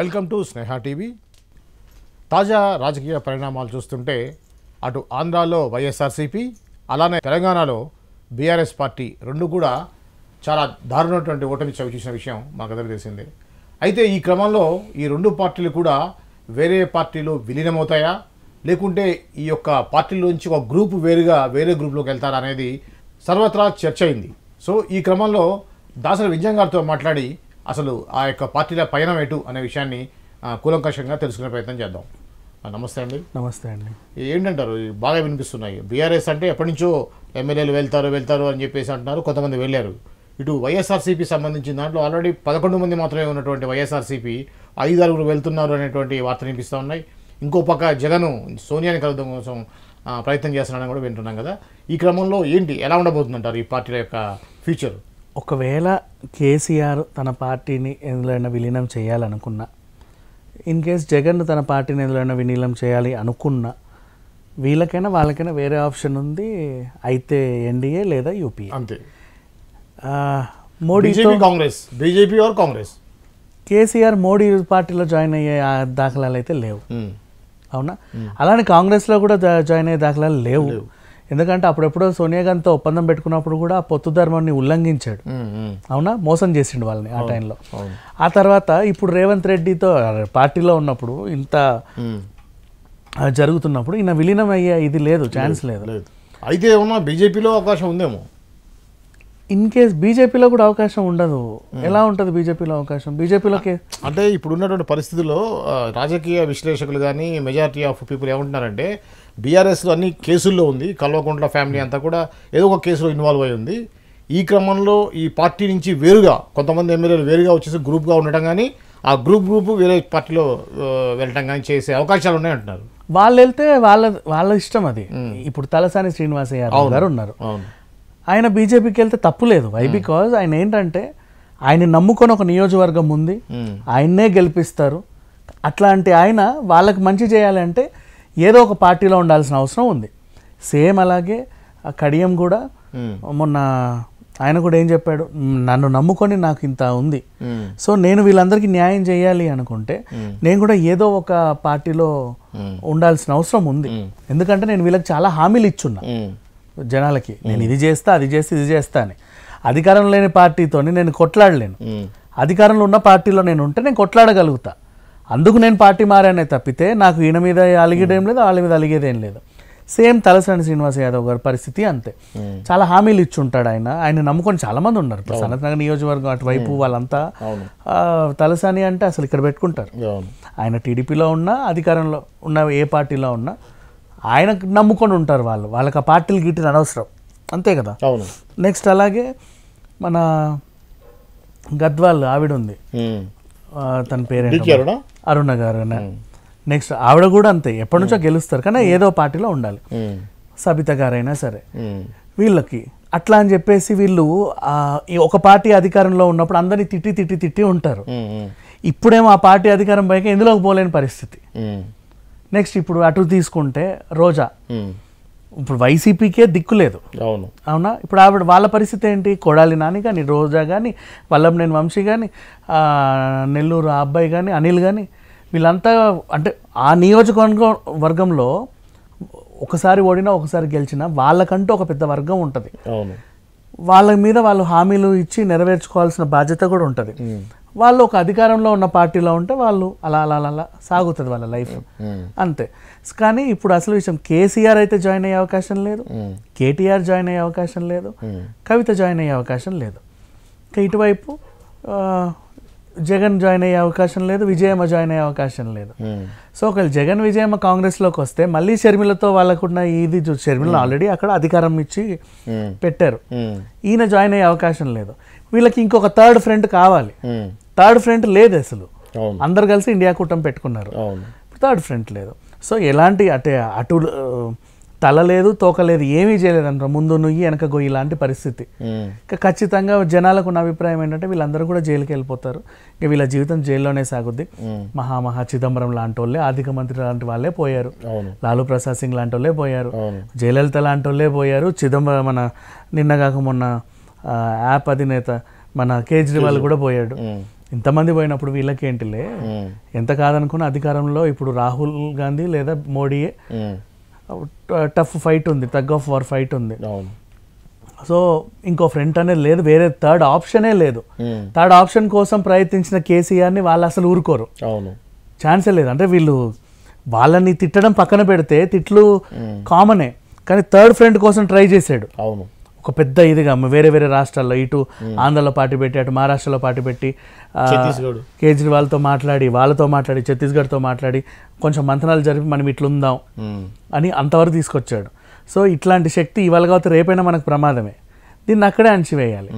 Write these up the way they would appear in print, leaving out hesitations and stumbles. Welcome to Sneha TV. తాజా రాజకీయ పరిణామాలు చూస్తుంటే అటు ఆంధ్రాలో వైఎస్ఆర్సీపీ, అలానే తెలంగాణలో బీఆర్ఎస్ పార్టీ రెండు కూడా చాలా దారుణమైనటువంటి ఓటమి చవి చూసిన విషయం మనకందరికీ తెలిసిందే. అయితే ఈ క్రమంలో ఈ రెండు పార్టీలు కూడా వేరే పార్టీలు విలీనమవుతాయా, లేకుంటే ఈ యొక్క పార్టీలోంచి ఒక గ్రూప్ వేరుగా వేరే గ్రూప్లోకి వెళ్తారా అనేది సర్వత్రా చర్చ అయింది. సో ఈ క్రమంలో దాసరి విజయంగాలతో మాట్లాడి అసలు ఆ యొక్క పార్టీల పయనం ఎటు అనే విషయాన్ని కూలంకషంగా తెలుసుకునే ప్రయత్నం చేద్దాం. నమస్తే అండి. నమస్తే అండి. ఏంటంటారు, బాగా వినిపిస్తున్నాయి బీఆర్ఎస్ అంటే ఎప్పటి నుంచో ఎమ్మెల్యేలు వెళ్తారు అని చెప్పేసి అంటున్నారు, కొంతమంది వెళ్ళారు. ఇటు వైఎస్ఆర్సీపీ సంబంధించిన దాంట్లో ఆల్రెడీ 11 మంది మాత్రమే ఉన్నటువంటి వైఎస్ఆర్సీపీ 5-6 వెళ్తున్నారు అనేటువంటి వార్త వినిపిస్తూ ఉన్నాయి. ఇంకో పక్క జగన్ సోనియాని కలవడం కోసం ప్రయత్నం చేస్తున్నాడని కూడా వింటున్నాం కదా. ఈ క్రమంలో ఏంటి, ఎలా ఉండబోతుందంటారు ఈ పార్టీల యొక్క ఫ్యూచర్? ఒకవేళ కేసీఆర్ తన పార్టీని ఎందులో విలీనం చేయాలనుకున్నా, ఇన్ కేస్ జగన్ తన పార్టీని ఎందులో విలీనం చేయాలి అనుకున్నా, వీళ్ళకైనా వాళ్ళకైనా వేరే ఆప్షన్ ఉంది. అయితే ఎన్డీఏ లేదా యూపీఏ, అంతే. మోడీతో కాంగ్రెస్, బీజేపీ ఆర్ కాంగ్రెస్. కేసీఆర్ మోడీ పార్టీలో జాయిన్ అయ్యే దాఖలాలు అయితే లేవు, అవునా? అలానే కాంగ్రెస్లో కూడా జాయిన్ అయ్యే దాఖలాలు లేవు. ఎందుకంటే అప్పుడెప్పుడో సోనియా గాంధీతో ఒప్పందం పెట్టుకున్నప్పుడు కూడా ఆ పొత్తు ధర్మాన్ని ఉల్లంఘించాడు, అవునా? మోసం చేసిండు వాళ్ళని ఆ టైంలో. ఆ తర్వాత ఇప్పుడు రేవంత్ రెడ్డితో పార్టీలో ఉన్నప్పుడు, ఇంత జరుగుతున్నప్పుడు ఈయన విలీనం అయ్యే ఇది లేదు, ఛాన్స్ లేదు. అయితే ఏమన్నా బీజేపీలో అవకాశం ఉందేమో. ఇన్ కేస్ బీజేపీలో కూడా అవకాశం ఉండదు. ఎలా ఉంటుంది బీజేపీలో అవకాశం? బీజేపీలోకి అంటే ఇప్పుడు ఉన్నటువంటి పరిస్థితుల్లో రాజకీయ విశ్లేషకులు కానీ మెజారిటీ ఆఫ్ పీపుల్ ఏమంటున్నారంటే, బీఆర్ఎస్లో అన్ని కేసుల్లో ఉంది, కల్వకుంట్ల ఫ్యామిలీ అంతా కూడా ఏదో ఒక కేసులో ఇన్వాల్వ్ అయి ఉంది. ఈ క్రమంలో ఈ పార్టీ నుంచి వేరుగా కొంతమంది ఎమ్మెల్యేలు వేరుగా వచ్చేసి గ్రూప్గా ఉండటం కానీ, ఆ గ్రూప్ వేరే పార్టీలో వెళ్ళటం కానీ చేసే అవకాశాలు ఉన్నాయంటున్నారు. వాళ్ళు వెళ్తే వాళ్ళ ఇష్టం అది. ఇప్పుడు తలసాని శ్రీనివాస్ యాదవ్ గారు ఉన్నారు, ఆయన బీజేపీకి వెళ్తే తప్పు లేదు. వై? బికాజ్ ఆయన ఏంటంటే ఆయన నమ్ముకొని ఒక నియోజకవర్గం ఉంది, ఆయన్నే గెలిపిస్తారు. అట్లాంటి ఆయన వాళ్ళకి మంచి చేయాలంటే ఏదో ఒక పార్టీలో ఉండాల్సిన అవసరం ఉంది. సేమ్ అలాగే కడియం కూడా మొన్న ఆయన కూడా ఏం చెప్పాడు, నన్ను నమ్ముకొని నాకు ఇంత ఉంది, సో నేను వీళ్ళందరికీ న్యాయం చేయాలి అనుకుంటే నేను కూడా ఏదో ఒక పార్టీలో ఉండాల్సిన అవసరం ఉంది. ఎందుకంటే నేను వీళ్ళకి చాలా హామీలు ఇచ్చున్నా జనాలకి, నేను ఇది చేస్తా అది చేస్తా ఇది చేస్తా అని. అధికారం లేని పార్టీతోని నేను కొట్లాడలేను, అధికారంలో ఉన్న పార్టీలో నేను ఉంటే నేను కొట్లాడగలుగుతా. అందుకు నేను పార్టీ మారానే తప్పితే నాకు ఈయన మీద అలిగేదేం లేదు, వాళ్ళ మీద అలిగేదేం లేదు. సేమ్ తలసాని శ్రీనివాస్ యాదవ్ గారి పరిస్థితి అంతే. చాలా హామీలు ఇచ్చుంటాడు ఆయన, ఆయన నమ్ముకొని చాలామంది ఉన్నారు. సనత్ నగర్ నియోజకవర్గం అటువైపు వాళ్ళంతా తలసాని అంటే అసలు ఇక్కడ పెట్టుకుంటారు. ఆయన టీడీపీలో ఉన్నా అధికారంలో ఉన్న ఏ పార్టీలో ఉన్నా ఆయన నమ్ముకొని ఉంటారు వాళ్ళు, వాళ్ళకి ఆ పార్టీలు గిట్టిన అనవసరం, అంతే కదా. నెక్స్ట్ అలాగే మన గద్వాల్ ఆవిడ ఉంది, తన పేరేంటి, అరుణ గారు. నెక్స్ట్ ఆవిడ కూడా అంతే, ఎప్పటి నుంచో గెలుస్తారు కానీ ఏదో పార్టీలో ఉండాలి. సవిత గారైనా సరే వీళ్ళకి అట్లా అని చెప్పేసి వీళ్ళు ఒక పార్టీ అధికారంలో ఉన్నప్పుడు అందరినీ తిట్టి ఉంటారు. ఇప్పుడేమో ఆ పార్టీ అధికారం పైకి ఎందులోకి పోలేని పరిస్థితి. నెక్స్ట్ ఇప్పుడు అటు తీసుకుంటే రోజా, ఇప్పుడు వైసీపీకే దిక్కు లేదు, అవునా? ఇప్పుడు ఆవిడ వాళ్ళ పరిస్థితి ఏంటి? కొడాలి నాని కానీ, రోజా కానీ, వల్లం నేని వంశీ కానీ, నెల్లూరు అబ్బాయి కానీ, అనిల్ కానీ, వీళ్ళంతా అంటే ఆ నియోజకవర్గంలో ఒకసారి ఓడినా ఒకసారి గెలిచినా వాళ్ళకంటూ ఒక పెద్ద వర్గం ఉంటుంది. వాళ్ళ మీద వాళ్ళు హామీలు ఇచ్చి నెరవేర్చుకోవాల్సిన బాధ్యత కూడా ఉంటుంది. వాళ్ళు ఒక అధికారంలో ఉన్న పార్టీలో ఉంటే వాళ్ళు అలా అలా అలా సాగుతుంది వాళ్ళ లైఫ్, అంతే. కానీ ఇప్పుడు అసలు విషయం, కేసీఆర్ అయితే జాయిన్ అయ్యే అవకాశం లేదు, కేటీఆర్ జాయిన్ అయ్యే అవకాశం లేదు, కవిత జాయిన్ అయ్యే అవకాశం లేదు. ఇంకా ఇటువైపు జగన్ జాయిన్ అయ్యే అవకాశం లేదు, విజయమ్మ జాయిన్ అయ్యే అవకాశం లేదు. సో ఒకవేళ జగన్ విజయమ్మ కాంగ్రెస్లోకి వస్తే మళ్ళీ షర్మిలతో వాళ్ళకున్న ఇది, షర్మిలను ఆల్రెడీ అక్కడ అధికారం ఇచ్చి పెట్టారు, ఈయన జాయిన్ అయ్యే అవకాశం లేదు. వీళ్ళకి ఇంకొక థర్డ్ ఫ్రంట్ కావాలి, థర్డ్ ఫ్రంట్ లేదు అసలు. అందరు కలిసి ఇండియా కూటమి పెట్టుకున్నారు, థర్డ్ ఫ్రంట్ లేదు. సో ఎలాంటి అంటే అటు తల లేదు తోక లేదు, ఏమీ చేయలేదు అంటారు. ముందు నుయ్యి వెనక గొయ్యి ఇలాంటి పరిస్థితి. ఇంకా ఖచ్చితంగా జనాలకు ఉన్న అభిప్రాయం ఏంటంటే వీళ్ళందరూ కూడా జైలుకి వెళ్ళిపోతారు, ఇంకా వీళ్ళ జీవితం జైల్లోనే సాగుద్ది. మహామహా చిదంబరం లాంటి వాళ్ళే, ఆర్థిక మంత్రి లాంటి వాళ్ళే పోయారు, లాలూ ప్రసాద్ సింగ్ లాంటి వాళ్ళే పోయారు, జయలలిత లాంటి వాళ్ళే పోయారు, చిదంబరం మన నిన్న కాక మొన్న యాప్ అధినేత మన కేజ్రీవాల్ కూడా పోయాడు. ఇంతమంది పోయినప్పుడు వీళ్ళకేంటిలే ఎంత కాదనుకున్న అధికారంలో ఇప్పుడు రాహుల్ గాంధీ లేదా మోడీయే. టఫ్ ఫైట్ ఉంది, టగ్ ఆఫ్ వార్ ఫైట్ ఉంది. సో ఇంకో ఫ్రంట్ అనేది లేదు, వేరే థర్డ్ ఆప్షనే లేదు. థర్డ్ ఆప్షన్ కోసం ప్రయత్నించిన కేసీఆర్ని వాళ్ళు అసలు ఊరుకోరు, ఛాన్సే లేదు. అంటే వీళ్ళు వాళ్ళని తిట్టడం పక్కన పెడితే తిట్లు కామనే, కానీ థర్డ్ ఫ్రంట్ కోసం ట్రై చేశాడు. అవును, ఒక పెద్ద ఇదిగా వేరే వేరే రాష్ట్రాల్లో, ఇటు ఆంధ్రలో పార్టీ పెట్టి, అటు మహారాష్ట్రలో పార్టీ పెట్టి, కేజ్రీవాల్తో మాట్లాడి, వాళ్ళతో మాట్లాడి, ఛత్తీస్గఢ్తో మాట్లాడి, కొంచెం మంతనాలు జరిపి మనం ఇట్లుందాం అని అంతవరకు తీసుకొచ్చాడు. సో ఇట్లాంటి శక్తి ఇవాళ కావచ్చు రేపైనా మనకు ప్రమాదమే. దీన్ని అక్కడే అణచివేయాలి.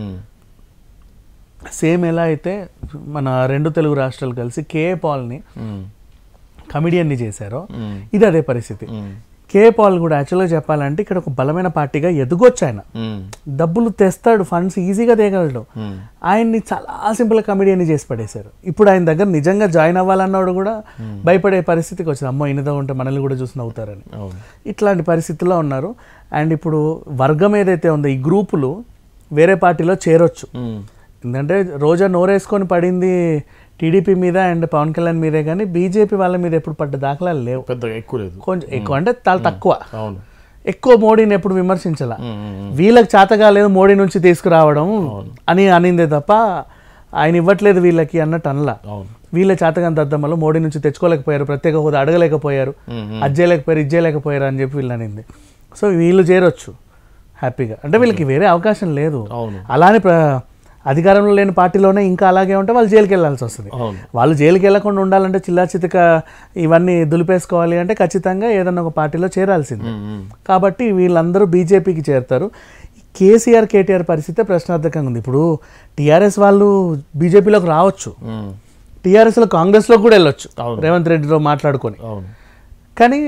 సేమ్ ఎలా అయితే మన రెండు తెలుగు రాష్ట్రాలు కలిసి కే పాల్ని కమిడియన్ని చేశారో ఇది అదే పరిస్థితి. కే పాల్ కూడా యాక్చువల్గా చెప్పాలంటే ఇక్కడ ఒక బలమైన పార్టీగా ఎదుగొచ్చు. ఆయన డబ్బులు తెస్తాడు, ఫండ్స్ ఈజీగా తేగలడు. ఆయన్ని చాలా సింపుల్గా కమిడియన్ని చేసి పడేశారు. ఇప్పుడు ఆయన దగ్గర నిజంగా జాయిన్ అవ్వాలన్నవాడు కూడా భయపడే పరిస్థితికి వచ్చింది, అమ్మో ఇనిదో ఉంటే మనల్ని కూడా చూసి నవ్వుతారని. ఇట్లాంటి పరిస్థితుల్లో ఉన్నారు. అండ్ ఇప్పుడు వర్గం ఏదైతే ఉందో ఈ గ్రూపులు వేరే పార్టీలో చేరొచ్చు. ఎందుకంటే రోజా నోరేసుకొని పడింది టీడీపీ మీద అండ్ పవన్ కళ్యాణ్ మీదే, కానీ బీజేపీ వాళ్ళ మీద ఎప్పుడు పడ్డ దాఖలాలు లేవు. కొంచెం ఎక్కువ అంటే చాలా తక్కువ. ఎక్కువ మోడీని ఎప్పుడు విమర్శించాల, వీళ్ళకి చేతగా లేదు మోడీ నుంచి తీసుకురావడం అని అనిందే తప్ప ఆయన ఇవ్వట్లేదు వీళ్ళకి అన్నట్టు అనలా. వీళ్ళ చేతగాని దద్దమ్మలో మోడీ నుంచి తెచ్చుకోలేకపోయారు, ప్రత్యేక హోదా అడగలేకపోయారు, అజ్జేయలేకపోయారు, ఇజ్జేయలేకపోయారు అని చెప్పి వీళ్ళు అనింది. సో వీళ్ళు చేరొచ్చు హ్యాపీగా. అంటే వీళ్ళకి వేరే అవకాశం లేదు. అలానే అధికారంలో లేని పార్టీలోనే ఇంకా అలాగే ఉంటే వాళ్ళు జైలుకి వెళ్ళాల్సి వస్తుంది. వాళ్ళు జైలుకి వెళ్ళకుండా ఉండాలంటే చిల్లా చితక ఇవన్నీ దులిపేసుకోవాలి అంటే ఖచ్చితంగా ఏదన్నా ఒక పార్టీలో చేరాల్సింది. కాబట్టి వీళ్ళందరూ బీజేపీకి చేరతారు. కేసీఆర్ కేటీఆర్ పరిస్థితే ప్రశ్నార్థకంగా ఉంది. ఇప్పుడు టీఆర్ఎస్ వాళ్ళు బీజేపీలోకి రావచ్చు, టీఆర్ఎస్లో కాంగ్రెస్లోకి కూడా వెళ్ళొచ్చు రేవంత్ రెడ్డితో మాట్లాడుకొని. కానీ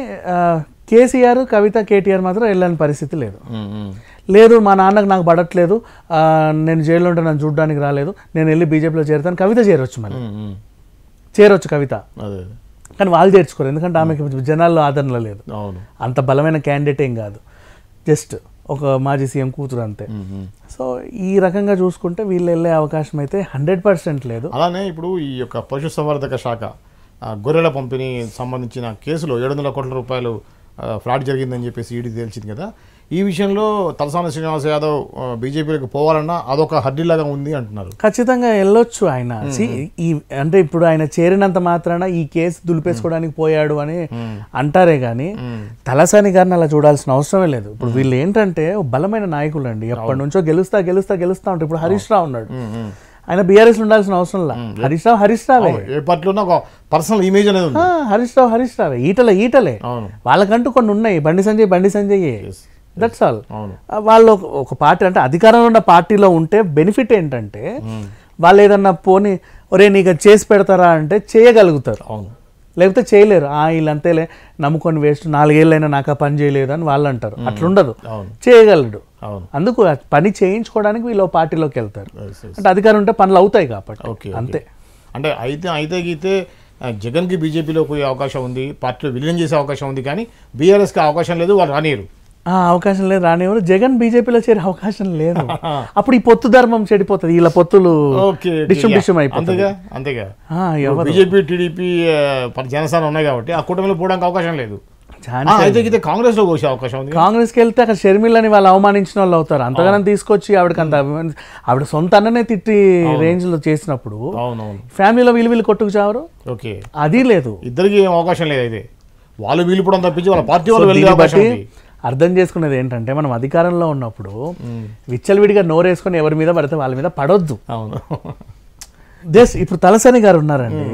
కేసీఆర్ కవిత కేటీఆర్ మాత్రం వెళ్ళని పరిస్థితి లేదు. లేదు మా నాన్నకు నాకు పడట్లేదు, నేను జైల్లో ఉంటే నన్ను చూడడానికి రాలేదు, నేను వెళ్ళి బీజేపీలో చేరుతాను. కవిత చేరొచ్చు, మళ్ళీ చేరొచ్చు కవిత. కానీ వాళ్ళు చేర్చుకోరు, ఎందుకంటే ఆమెకి జనాల్లో ఆదరణ లేదు. అంత బలమైన క్యాండిడేట్ ఏం కాదు, జస్ట్ ఒక మాజీ సీఎం కూతురు అంతే. సో ఈ రకంగా చూసుకుంటే వీళ్ళు వెళ్ళే అవకాశం అయితే 100% లేదు. అలానే ఇప్పుడు ఈ యొక్క పశుసంవర్ధక శాఖ గొర్రెల పంపిణీ సంబంధించిన కేసులో 700 కోట్ల రూపాయలు ఫ్రాడ్ జరిగిందని చెప్పేసి ఈడీ తేల్చింది కదా. ఈ విషయంలో తలసాని శ్రీనివాస్ యాదవ్ బీజేపీలోకి పోవాలన్నా అదొక హడ్డీలాగా ఉంది అంటున్నారు. ఖచ్చితంగా వెళ్ళొచ్చు ఆయన. అంటే ఇప్పుడు ఆయన చేరినంత మాత్రాన ఈ కేసు దులిపేసుకోవడానికి పోయాడు అని అంటారే కానీ తలసాని గారిని అలా చూడాల్సిన అవసరమే లేదు. ఇప్పుడు వీళ్ళు ఏంటంటే బలమైన నాయకులు అండి, ఎప్పటి నుంచో గెలుస్తా గెలుస్తా గెలుస్తా ఉంటారు. ఇప్పుడు హరీష్ రావు ఉన్నాడు, ఆయన బీఆర్ఎస్ ఉండాల్సిన అవసరం లేదు. హరీష్ రావే ఈటలే వాళ్ళకంటూ కొన్ని ఉన్నాయి. Bandi Sanjay that's all. వాళ్ళు ఒక పార్టీ అంటే అధికారంలో ఉన్న పార్టీలో ఉంటే బెనిఫిట్ ఏంటంటే వాళ్ళు ఏదన్నా పోని ఒరే నీకు చేసి పెడతారా అంటే చేయగలుగుతారు, లేకపోతే చేయలేరు. వీళ్ళంతేలే నమ్ముకొని వేస్ట్, 4 ఏళ్ళైనా నాకు ఆ పని చేయలేదు అని వాళ్ళు అంటారు. అట్లుండదు, చేయగలడు. అందుకు పని చేయించుకోవడానికి వీళ్ళు పార్టీలోకి వెళ్తారు. అంటే అధికారం ఉంటే పనులు అవుతాయి కాబట్టి అంతే. అంటే అయితే జగన్కి బీజేపీలో పోయే అవకాశం ఉంది, పార్టీలో విలీనం చేసే అవకాశం ఉంది, కానీ బీఆర్ఎస్కి అవకాశం లేదు, వాళ్ళు రానియరు. అవకాశం లేదు, రానివ్వరు. జగన్ బీజేపీలో చేరే అవకాశం లేదు. అప్పుడు ఈ పొత్తు ధర్మం చెడిపోతుంది, వీళ్ళ పొత్తులు అయిపోతుంది. అంతేగా బీజేపీ టీడీపీ జనసేన ఉన్నాయి కాబట్టి ఆ కూటమిలో పోవడానికి అవకాశం లేదు. కాంగ్రెస్ లో పోసే అవకాశం ఉంది. కాంగ్రెస్కి వెళ్తే అక్కడ షర్మిలని వాళ్ళు అవమానించిన వాళ్ళు అవుతారు. అంతగానం తీసుకొచ్చి ఆవిడకంత ఆవిడ సొంత అన్ననే తిట్టి రేంజ్ లో చేసినప్పుడు ఫ్యామిలీలో వీళ్ళు కొట్టుకు చావరు. అది లేదు, ఇద్దరికి అవకాశం లేదు. అయితే వాళ్ళు వీలుపడం తప్పించి వాళ్ళ పార్టీ వాళ్ళు అర్థం చేసుకునేది ఏంటంటే మనం అధికారంలో ఉన్నప్పుడు విచ్చలవిడిగా నోరేసుకొని ఎవరి మీద పడితే వాళ్ళ మీద పడొద్దు. ఇప్పుడు తలసాని గారు ఉన్నారండి,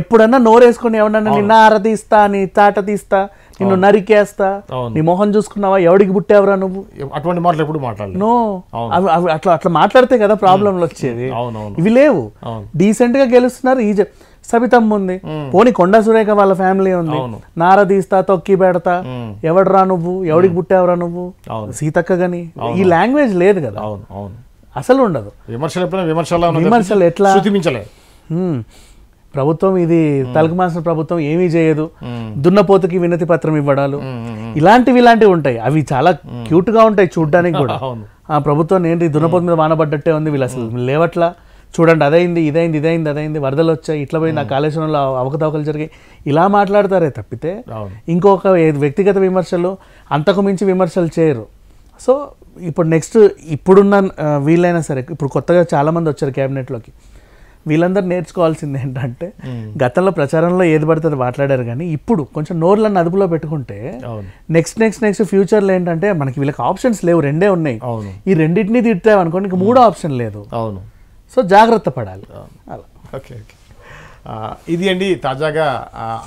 ఎప్పుడన్నా నోరేసుకొని ఎవరన్నా నిన్న ఆరదీస్తా, నీ తాట తీస్తా, నిన్ను నరికేస్తా, నీ మొహం చూసుకున్నావా, ఎవడికి పుట్టేవరా నువ్వు, అటువంటి మాటలు ఎప్పుడు మాట్లాడు నో, అట్లా మాట్లాడితే కదా ప్రాబ్లంలు వచ్చేది. ఇవి లేవు, డీసెంట్ గా గెలుస్తున్నారు. ఈ సవితమ్మ ఉంది, పోని కొండా సురేఖ వాళ్ళ ఫ్యామిలీ ఉంది, నారదీస్తా, తొక్కి పెడతా, ఎవడరా నువ్వు, ఎవడికి పుట్టావరా నువ్వు, సీతక్క గాని ఈ లాంగ్వేజ్ లేదు కదా అసలు, ఉండదు. విమర్శలు ఎట్లా ప్రభుత్వం ఇది తలకమాసిన ప్రభుత్వం ఏమీ చేయదు, దున్నపోతుకి వినతి పత్రం ఇవ్వడాలు ఇలాంటివి ఉంటాయి. అవి చాలా క్యూట్ గా ఉంటాయి చూడ్డానికి కూడా. ఆ ప్రభుత్వం ఏంటి దున్నపోతు మీద వానబడ్డట్టే ఉంది, వీళ్ళు అసలు లేవట్లా, చూడండి అదైంది ఇదైంది ఇదైంది అదైంది, వరదలు వచ్చాయి, ఇట్లా పోయింది, ఆ కాళేశ్వరంలో అవకతవకలు జరిగాయి, ఇలా మాట్లాడతారే తప్పితే ఇంకొక వ్యక్తిగత విమర్శలు అంతకు మించి విమర్శలు చేయరు. సో ఇప్పుడు నెక్స్ట్ ఇప్పుడున్న వీళ్ళైనా సరే, ఇప్పుడు కొత్తగా చాలామంది వచ్చారు క్యాబినెట్లోకి, వీళ్ళందరూ నేర్చుకోవాల్సింది ఏంటంటే గతంలో ప్రచారంలో ఏది పడుతుంది మాట్లాడారు, కానీ ఇప్పుడు కొంచెం నోర్లను అదుపులో పెట్టుకుంటే నెక్స్ట్ నెక్స్ట్ నెక్స్ట్ ఫ్యూచర్లో ఏంటంటే మనకి వీళ్ళకి ఆప్షన్స్ లేవు, రెండే ఉన్నాయి, ఈ రెండింటినీ తిట్టామనుకోండి ఇంక మూడో ఆప్షన్ లేదు. అవును, సో జాగ్రత్త పడాలి. అలా ఓకే ఓకే, ఇది అండి తాజాగా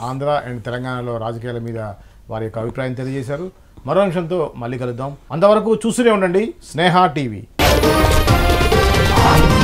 ఆంధ్ర అండ్ తెలంగాణలో రాజకీయాల మీద వారి యొక్క అభిప్రాయం తెలియజేశారు. మరో అంశంతో మళ్ళీ కలుద్దాం, అంతవరకు చూస్తూనే ఉండండి స్నేహ టీవీ.